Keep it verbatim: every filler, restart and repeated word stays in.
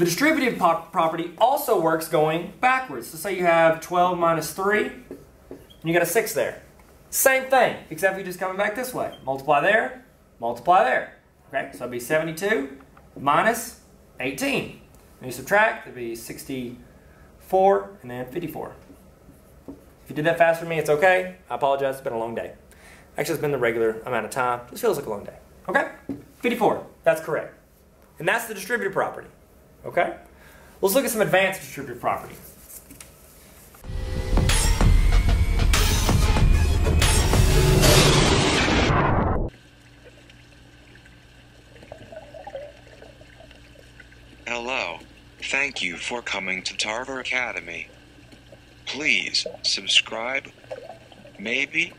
The distributive property also works going backwards. So say you have twelve minus three, and you got a six there. Same thing, except you're just coming back this way. Multiply there, multiply there. Okay, so that'd be seventy-two minus eighteen. And you subtract, it'd be sixty-four and then fifty-four. If you did that fast for me, it's okay. I apologize, it's been a long day. Actually, it's been the regular amount of time. This feels like a long day. Okay, fifty-four, that's correct. And that's the distributive property. Okay? Let's look at some advanced distributive properties. Hello. Thank you for coming to Tarver Academy. Please subscribe. Maybe